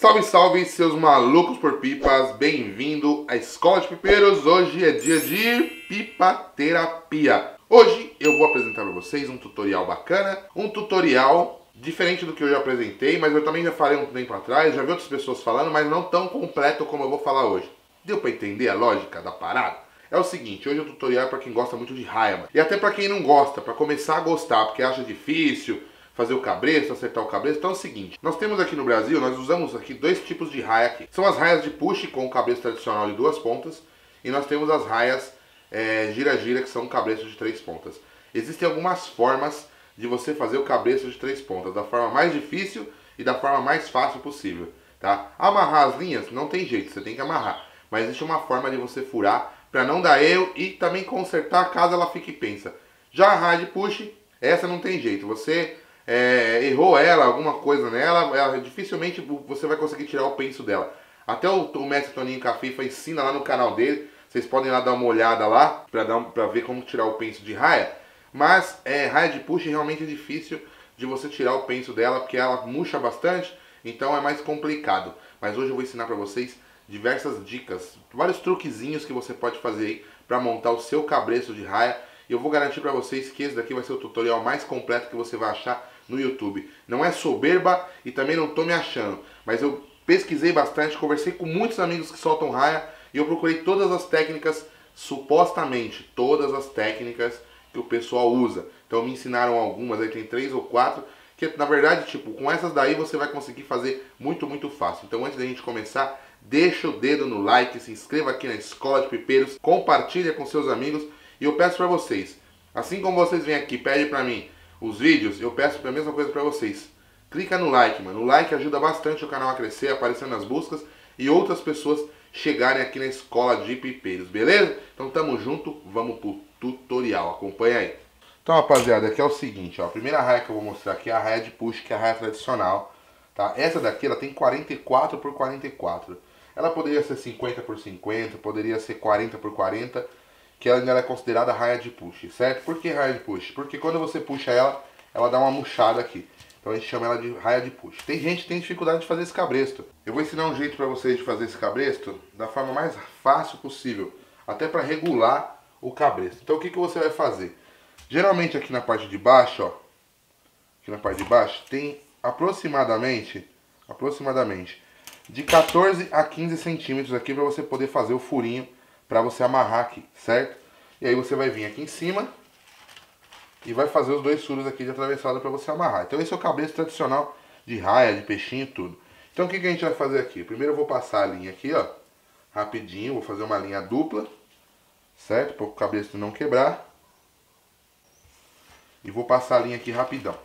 Salve, salve, seus malucos por pipas, bem-vindo à Escola de Pipeiros. Hoje é dia de pipaterapia. Hoje eu vou apresentar para vocês um tutorial bacana, um tutorial diferente do que eu já apresentei, mas eu também já falei um tempo atrás, já vi outras pessoas falando, mas não tão completo como eu vou falar hoje. Deu para entender a lógica da parada? É o seguinte, hoje o tutorial é para quem gosta muito de raia, e até para quem não gosta, para começar a gostar, porque acha difícil fazer o cabresto, acertar o cabresto. Então é o seguinte, nós temos aqui no Brasil, nós usamos aqui dois tipos de raia aqui. São as raias de push com o cabresto tradicional de duas pontas, e nós temos as raias gira-gira, que são cabrestos de três pontas. Existem algumas formas de você fazer o cabresto de três pontas, da forma mais difícil e da forma mais fácil possível, tá? Amarrar as linhas não tem jeito, você tem que amarrar, mas existe uma forma de você furar para não dar erro e também consertar caso ela fique pensa. Já a raia de push, essa não tem jeito, você errou ela, alguma coisa nela, dificilmente você vai conseguir tirar o penso dela. Até o mestre Toninho Cafifa ensina lá no canal dele, vocês podem lá dar uma olhada lá pra ver como tirar o penso de raia. Mas raia de push realmente é difícil de você tirar o penso dela, porque ela murcha bastante, então é mais complicado. Mas hoje eu vou ensinar pra vocês diversas dicas, vários truquezinhos que você pode fazer aí pra montar o seu cabresto de raia. E eu vou garantir pra vocês que esse daqui vai ser o tutorial mais completo que você vai achar no YouTube. Não é soberba e também não tô me achando, mas eu pesquisei bastante, conversei com muitos amigos que soltam raia e eu procurei todas as técnicas, supostamente todas as técnicas que o pessoal usa. Então me ensinaram algumas, aí tem 3 ou 4, que na verdade, tipo, com essas daí você vai conseguir fazer muito, muito fácil. Então antes da gente começar, deixa o dedo no like, se inscreva aqui na Escola de Pipeiros, compartilha com seus amigos e eu peço pra vocês, assim como vocês vêm aqui, pede pra mim os vídeos, eu peço a mesma coisa pra vocês. Clica no like, mano. O like ajuda bastante o canal a crescer, aparecer nas buscas e outras pessoas chegarem aqui na Escola de Pipeiros, beleza? Então tamo junto, vamos pro tutorial, acompanha aí. Então rapaziada, aqui é o seguinte, ó, a primeira raia que eu vou mostrar aqui é a raia de push, que é a raia tradicional, tá? Essa daqui, ela tem 44 por 44. Ela poderia ser 50 por 50, poderia ser 40 por 40, que ela ainda é considerada raia de push, certo? Por que raia de push? Porque quando você puxa ela, ela dá uma murchada aqui. Então a gente chama ela de raia de push. Tem gente que tem dificuldade de fazer esse cabresto. Eu vou ensinar um jeito pra vocês de fazer esse cabresto da forma mais fácil possível, até pra regular o cabresto. Então o que você vai fazer? Geralmente aqui na parte de baixo, ó, aqui na parte de baixo, tem aproximadamente de 14 a 15 centímetros aqui pra você poder fazer o furinho, pra você amarrar aqui, certo? E aí você vai vir aqui em cima e vai fazer os dois furos aqui de atravessada pra você amarrar. Então esse é o cabresto tradicional de raia, de peixinho e tudo. Então o que a gente vai fazer aqui? Primeiro eu vou passar a linha aqui, ó, rapidinho, vou fazer uma linha dupla, certo? Para o cabresto não quebrar. E vou passar a linha aqui rapidão.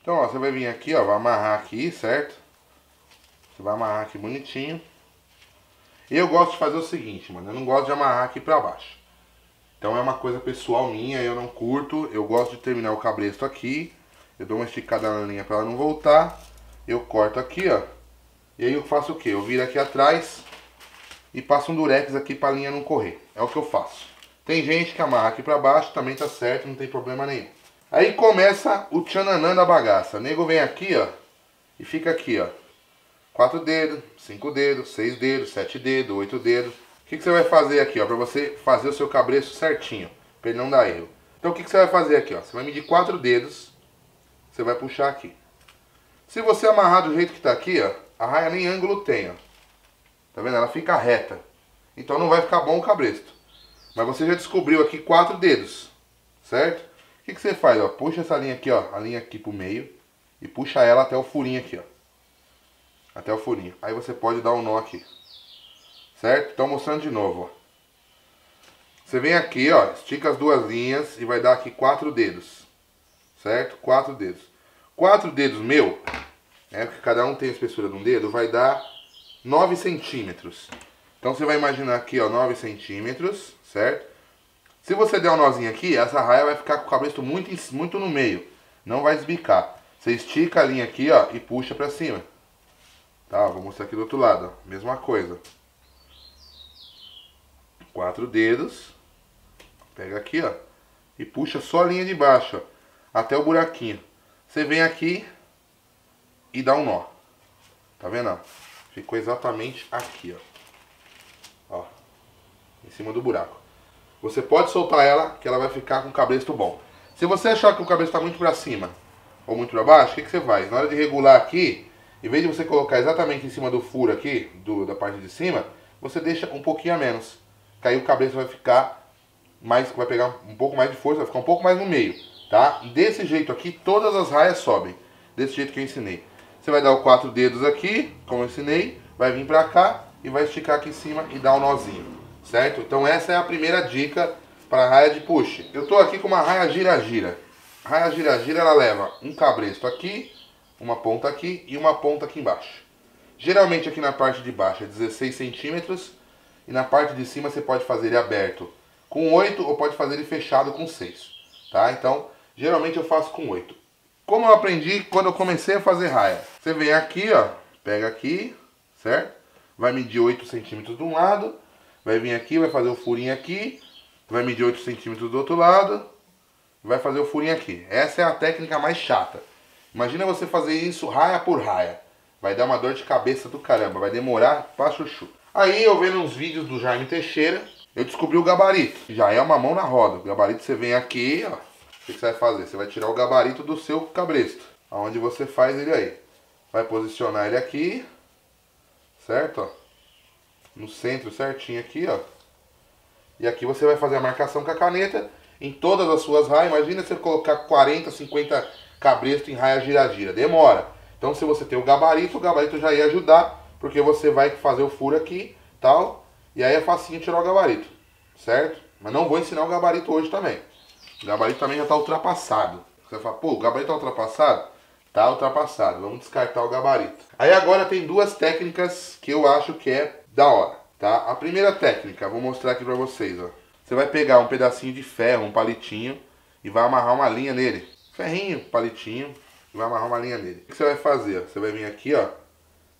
Então, ó, você vai vir aqui, ó, vai amarrar aqui, certo? Você vai amarrar aqui bonitinho. Eu gosto de fazer o seguinte, mano, eu não gosto de amarrar aqui pra baixo. Então é uma coisa pessoal minha, eu não curto, eu gosto de terminar o cabresto aqui. Eu dou uma esticada na linha pra ela não voltar. Eu corto aqui, ó. E aí eu faço o quê? Eu viro aqui atrás e passo um durex aqui pra linha não correr. É o que eu faço. Tem gente que amarra aqui pra baixo, também tá certo, não tem problema nenhum. Aí começa o tchananã da bagaça. O nego vem aqui, ó, e fica aqui, ó. 4 dedos, 5 dedos, 6 dedos, 7 dedos, 8 dedos. O que você vai fazer aqui, ó, pra você fazer o seu cabresto certinho, pra ele não dar erro. Então o que você vai fazer aqui, ó? Você vai medir 4 dedos, você vai puxar aqui. Se você amarrar do jeito que tá aqui, ó, a raia nem ângulo tem, ó. Tá vendo? Ela fica reta. Então não vai ficar bom o cabresto. Mas você já descobriu aqui 4 dedos, certo? O que você faz? Ó? Puxa essa linha aqui, ó, a linha aqui pro meio e puxa ela até o furinho aqui, ó, até o furinho. Aí você pode dar um nó aqui, certo? Então mostrando de novo, ó. Você vem aqui, ó, estica as duas linhas e vai dar aqui 4 dedos, certo? 4 dedos. 4 dedos meu, né? Porque cada um tem a espessura de um dedo, vai dar 9 centímetros. Então você vai imaginar aqui, ó, 9 centímetros, certo? Se você der um nozinho aqui, essa raia vai ficar com o cabresto muito no meio. Não vai desbicar. Você estica a linha aqui, ó, e puxa pra cima. Tá, vou mostrar aqui do outro lado, ó. Mesma coisa. 4 dedos. Pega aqui, ó. E puxa só a linha de baixo, ó, até o buraquinho. Você vem aqui e dá um nó. Tá vendo, ó? Ficou exatamente aqui, ó. Ó. Em cima do buraco. Você pode soltar ela, que ela vai ficar com o cabresto bom. Se você achar que o cabresto está muito para cima ou muito para baixo, o que, que você faz? Na hora de regular aqui, em vez de você colocar exatamente em cima do furo aqui, da parte de cima, você deixa um pouquinho a menos. Que aí o cabresto vai ficar mais, vai pegar um pouco mais de força, vai ficar um pouco mais no meio, tá? Desse jeito aqui, todas as raias sobem. Desse jeito que eu ensinei. Você vai dar os 4 dedos aqui, como eu ensinei, vai vir pra cá e vai esticar aqui em cima e dar um nozinho, certo? Então essa é a primeira dica para raia de push. Eu tô aqui com uma raia gira-gira. Raia gira-gira, ela leva um cabresto aqui, uma ponta aqui e uma ponta aqui embaixo. Geralmente aqui na parte de baixo é 16 centímetros e na parte de cima você pode fazer ele aberto com 8 ou pode fazer ele fechado com 6, tá? Então, geralmente eu faço com 8. Como eu aprendi quando eu comecei a fazer raia? Você vem aqui, ó, pega aqui, certo? Vai medir 8 centímetros de um lado, vai vir aqui, vai fazer o furinho aqui, vai medir 8 centímetros do outro lado, vai fazer o furinho aqui. Essa é a técnica mais chata. Imagina você fazer isso raia por raia. Vai dar uma dor de cabeça do caramba, vai demorar pra chuchu. Aí eu vendo uns vídeos do Jaime Teixeira, eu descobri o gabarito. Já é uma mão na roda. O gabarito você vem aqui, ó. O que você vai fazer? Você vai tirar o gabarito do seu cabresto. Aonde você faz ele aí. Vai posicionar ele aqui. Certo, ó. No centro certinho aqui, ó. E aqui você vai fazer a marcação com a caneta em todas as suas raias. Imagina você colocar 40, 50... cabresto em raia gira-gira, demora. Então se você tem o gabarito já ia ajudar, porque você vai fazer o furo aqui, tal, e aí é facinho tirar o gabarito, certo? Mas não vou ensinar o gabarito hoje também. O gabarito também já tá ultrapassado. Você fala, pô, o gabarito tá ultrapassado? Tá ultrapassado, vamos descartar o gabarito. Aí agora tem duas técnicas que eu acho que é da hora, tá? A primeira técnica, vou mostrar aqui pra vocês, ó. Você vai pegar um pedacinho de ferro, um palitinho, e vai amarrar uma linha nele. Ferrinho, palitinho, e vai amarrar uma linha nele. O que você vai fazer? Você vai vir aqui, ó,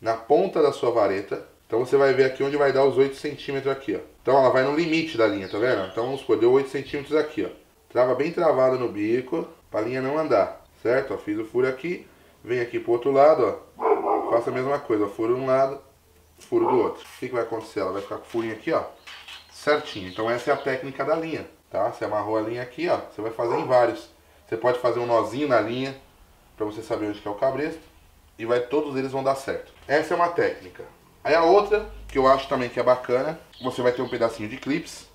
na ponta da sua vareta. Então você vai ver aqui onde vai dar os 8 centímetros aqui, ó. Então ela vai no limite da linha, tá vendo? Então vamos supor, deu 8 centímetros aqui, ó. Trava bem travada no bico, pra linha não andar, certo? Ó, fiz o furo aqui, vem aqui pro outro lado, ó. Faço a mesma coisa, ó, furo de um lado, furo do outro. O que vai acontecer? Ela vai ficar com o furinho aqui, ó, certinho. Então essa é a técnica da linha, tá? Você amarrou a linha aqui, ó, você vai fazer em vários. Você pode fazer um nozinho na linha para você saber onde que é o cabresto e vai, todos eles vão dar certo. Essa é uma técnica. Aí a outra, que eu acho também que é bacana, você vai ter um pedacinho de clips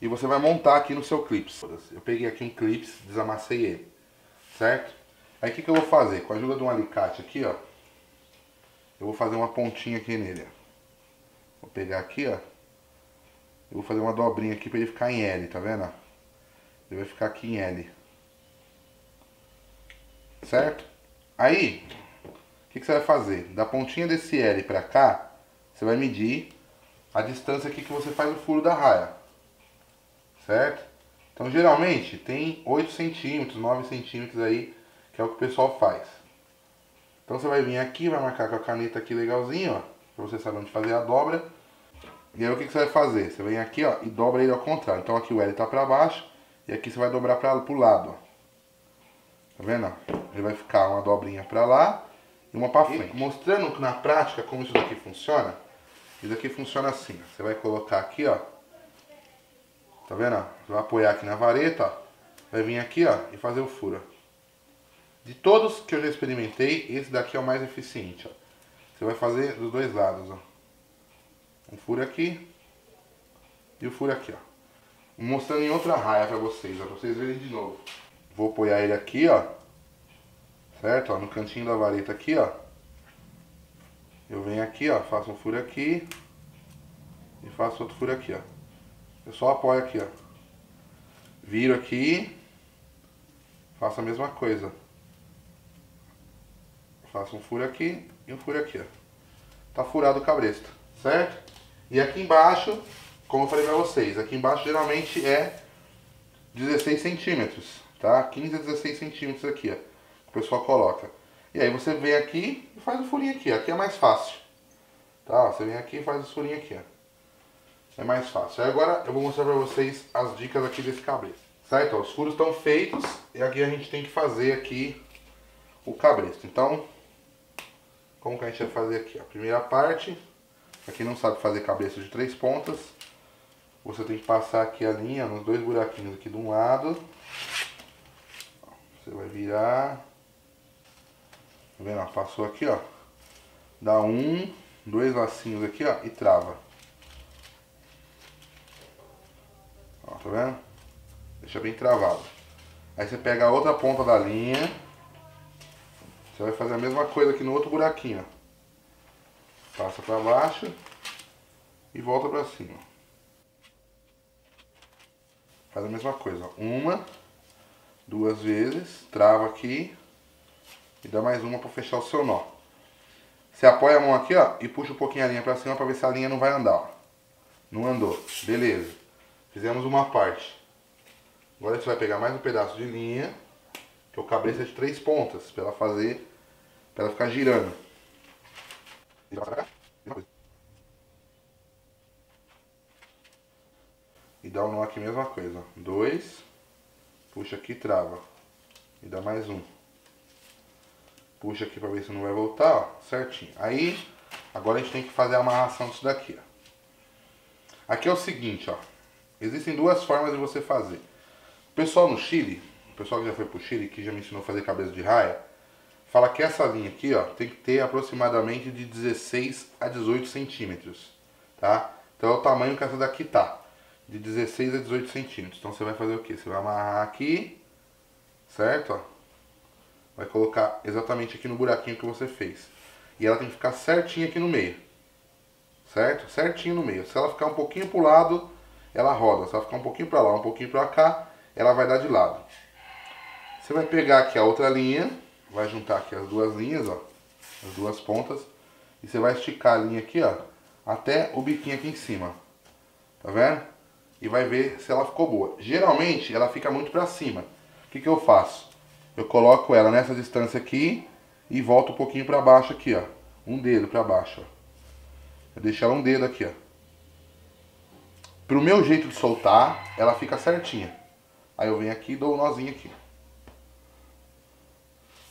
e você vai montar aqui no seu clips. Eu peguei aqui um clips, desamassei ele, certo? Aí o que eu vou fazer? Com a ajuda de um alicate aqui, ó, eu vou fazer uma pontinha aqui nele, ó. Vou pegar aqui, ó, eu vou fazer uma dobrinha aqui para ele ficar em L, tá vendo? Ele vai ficar aqui em L. Certo? Aí, o que você vai fazer? Da pontinha desse L pra cá, você vai medir a distância aqui que você faz o furo da raia. Certo? Então, geralmente, tem 8 centímetros, 9 centímetros aí, que é o que o pessoal faz. Então, você vai vir aqui, vai marcar com a caneta aqui legalzinho, ó. Pra você saber onde fazer a dobra. E aí, o que você vai fazer? Você vem aqui, ó, e dobra ele ao contrário. Então, aqui o L tá pra baixo, e aqui você vai dobrar pro lado, ó. Tá vendo? Ele vai ficar uma dobrinha pra lá e uma pra frente. E mostrando na prática como isso daqui funciona. Isso daqui funciona assim, ó. Você vai colocar aqui, ó. Tá vendo? Você vai apoiar aqui na vareta, ó. Vai vir aqui, ó, e fazer o furo. De todos que eu já experimentei, esse daqui é o mais eficiente, ó. Você vai fazer dos dois lados, ó. Um furo aqui e o furo aqui, ó. Mostrando em outra raia pra vocês verem de novo. Vou apoiar ele aqui, ó, certo? Ó, no cantinho da vareta aqui, ó. Eu venho aqui, ó, faço um furo aqui e faço outro furo aqui, ó. Eu só apoio aqui, ó. Viro aqui, faço a mesma coisa. Faço um furo aqui e um furo aqui, ó. Tá furado o cabresto, certo? E aqui embaixo, como eu falei pra vocês, aqui embaixo geralmente é 16 centímetros. Tá? 15 a 16 centímetros aqui, ó. O pessoal coloca. E aí você vem aqui e faz um furinho aqui, ó. Aqui é mais fácil. Tá, ó, você vem aqui e faz um furinho aqui, ó. É mais fácil. Aí agora eu vou mostrar pra vocês as dicas aqui desse cabresto. Certo? Ó, os furos estão feitos e aqui a gente tem que fazer aqui o cabresto. Então, como que a gente vai fazer aqui? A primeira parte, pra quem não sabe fazer cabresto de 3 pontas, você tem que passar aqui a linha nos 2 buraquinhos aqui de um lado. Você vai virar. Tá vendo? Ó, passou aqui, ó. Dá 2 lacinhos aqui, ó, e trava. Ó, tá vendo? Deixa bem travado. Aí você pega a outra ponta da linha. Você vai fazer a mesma coisa aqui no outro buraquinho, ó. Passa pra baixo e volta pra cima. Faz a mesma coisa, ó. 1, 2 vezes, trava aqui. E dá mais uma para fechar o seu nó. Você apoia a mão aqui, ó, e puxa um pouquinho a linha para cima para ver se a linha não vai andar, ó. Não andou. Beleza. Fizemos uma parte. Agora você vai pegar mais um pedaço de linha, que é o cabresto de 3 pontas, para ela fazer, para ela ficar girando. E vai pra cá. E dá um nó aqui, mesma coisa, ó. 2, puxa aqui e trava. E dá mais um. Puxa aqui pra ver se não vai voltar, ó, certinho. Aí, agora a gente tem que fazer a amarração disso daqui, ó. Aqui é o seguinte, ó. Existem 2 formas de você fazer. O pessoal no Chile, o pessoal que já foi pro Chile, que já me ensinou a fazer cabeça de raia, fala que essa linha aqui, ó, tem que ter aproximadamente de 16 a 18 centímetros, tá? Então é o tamanho que essa daqui tá. De 16 a 18 centímetros. Então você vai fazer o quê? Você vai amarrar aqui, certo, ó. Vai colocar exatamente aqui no buraquinho que você fez. E ela tem que ficar certinha aqui no meio. Certo? Certinho no meio. Se ela ficar um pouquinho pro lado, ela roda. Se ela ficar um pouquinho pra lá, um pouquinho pra cá, ela vai dar de lado. Você vai pegar aqui a outra linha. Vai juntar aqui as 2 linhas, ó. As 2 pontas. E você vai esticar a linha aqui, ó. Até o biquinho aqui em cima. Tá vendo? E vai ver se ela ficou boa. Geralmente, ela fica muito pra cima. O que que eu faço? Eu coloco ela nessa distância aqui e volto um pouquinho pra baixo aqui, ó. 1 dedo pra baixo, ó. Eu deixo ela 1 dedo aqui, ó. Pro meu jeito de soltar, ela fica certinha. Aí eu venho aqui e dou um nozinho aqui.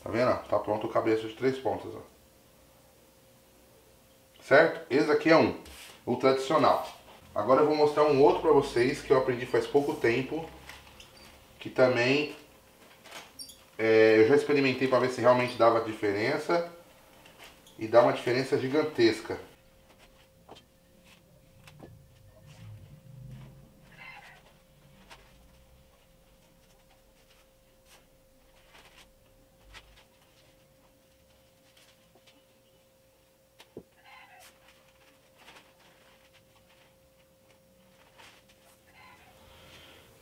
Tá vendo? Tá pronto o cabresto de 3 pontas, ó. Certo? Esse aqui é o tradicional. Agora eu vou mostrar um outro pra vocês que eu aprendi faz pouco tempo. Que também... eu já experimentei para ver se realmente dava diferença. E dá uma diferença gigantesca.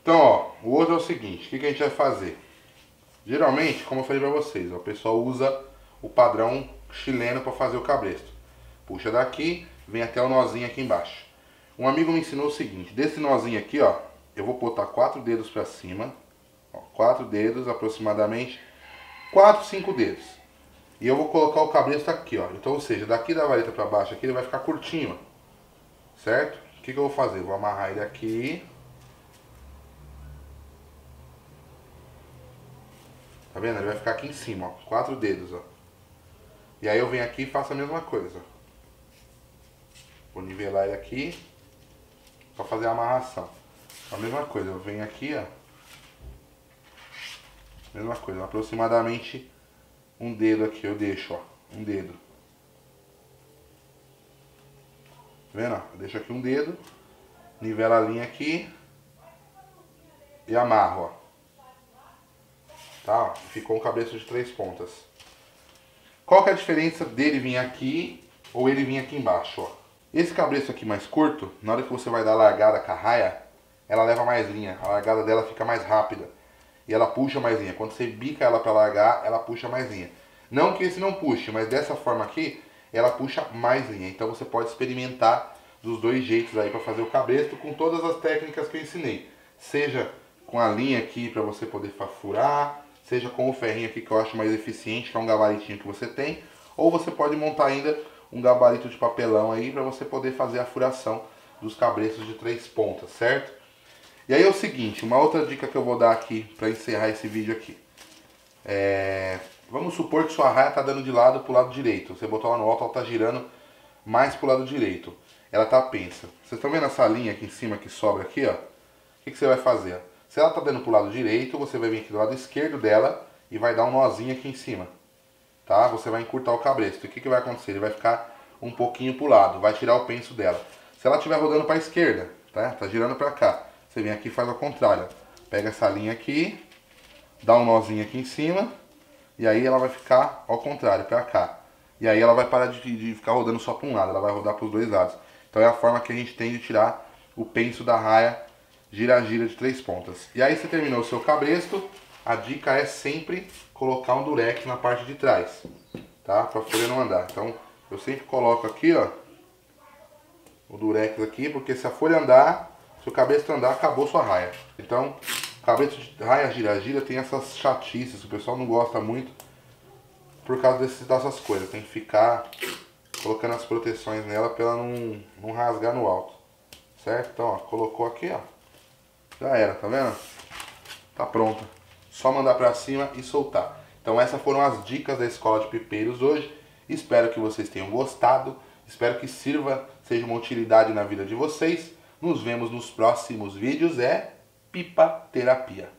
Então, ó, o outro é o seguinte. O que que a gente vai fazer? Geralmente, como eu falei pra vocês, ó, o pessoal usa o padrão chileno para fazer o cabresto. Puxa daqui, vem até o nozinho aqui embaixo. Um amigo me ensinou o seguinte, desse nozinho aqui, ó, eu vou botar 4 dedos pra cima. Ó, 4 dedos, aproximadamente 4, 5 dedos. E eu vou colocar o cabresto aqui, ó. Então, ou seja, daqui da vareta pra baixo aqui, ele vai ficar curtinho, certo? O que que eu vou fazer? Eu vou amarrar ele aqui. Tá vendo? Ele vai ficar aqui em cima, ó. 4 dedos, ó. E aí eu venho aqui e faço a mesma coisa. Vou nivelar ele aqui. Pra fazer a amarração. A mesma coisa. Eu venho aqui, ó. Mesma coisa. Aproximadamente 1 dedo aqui. Eu deixo, ó. 1 dedo. Tá vendo? Ó? Eu deixo aqui 1 dedo. Nivela a linha aqui. E amarro, ó. Tá, ficou um cabresto de 3 pontas. Qual que é a diferença dele vir aqui ou ele vir aqui embaixo, ó? Esse cabresto aqui mais curto, na hora que você vai dar a largada com a raia, ela leva mais linha. A largada dela fica mais rápida. E ela puxa mais linha. Quando você bica ela pra largar, ela puxa mais linha. Não que esse não puxe, mas dessa forma aqui, ela puxa mais linha. Então você pode experimentar dos 2 jeitos aí pra fazer o cabresto com todas as técnicas que eu ensinei. Seja com a linha aqui pra você poder furar... seja com o ferrinho aqui, que eu acho mais eficiente, que é um gabaritinho que você tem, ou você pode montar ainda um gabarito de papelão aí para você poder fazer a furação dos cabreços de 3 pontas, certo? E aí é o seguinte, uma outra dica que eu vou dar aqui para encerrar esse vídeo aqui. Vamos supor que sua raia está dando de lado para o lado direito. Você botou ela no alto, ela está girando mais para o lado direito. Ela está pensa. Vocês estão vendo essa linha aqui em cima que sobra aqui, ó? O que você vai fazer? Se ela está dando para o lado direito, você vai vir aqui do lado esquerdo dela e vai dar um nozinho aqui em cima. Tá? Você vai encurtar o cabresto. E o que vai acontecer? Ele vai ficar um pouquinho para o lado, vai tirar o penso dela. Se ela estiver rodando para a esquerda, tá? Tá girando para cá, você vem aqui e faz ao contrário. Pega essa linha aqui, dá um nozinho aqui em cima, e aí ela vai ficar ao contrário, para cá. E aí ela vai parar de ficar rodando só para um lado, ela vai rodar para os 2 lados. Então é a forma que a gente tem de tirar o penso da raia gira-gira de 3 pontas. E aí você terminou o seu cabresto. A dica é sempre colocar um durex na parte de trás, tá? Pra folha não andar. Então eu sempre coloco aqui, ó, o durex aqui, porque se a folha andar, se o cabresto andar, acabou sua raia. Então, cabresto de raia gira-gira tem essas chatices, o pessoal não gosta muito por causa dessas coisas. Tem que ficar colocando as proteções nela pra ela não rasgar no alto, certo? Então, ó, colocou aqui, ó, já era, tá vendo? Tá pronta. Só mandar pra cima e soltar. Então essas foram as dicas da Escola de Pipeiros hoje. Espero que vocês tenham gostado. Espero que sirva, seja uma utilidade na vida de vocês. Nos vemos nos próximos vídeos. É pipaterapia.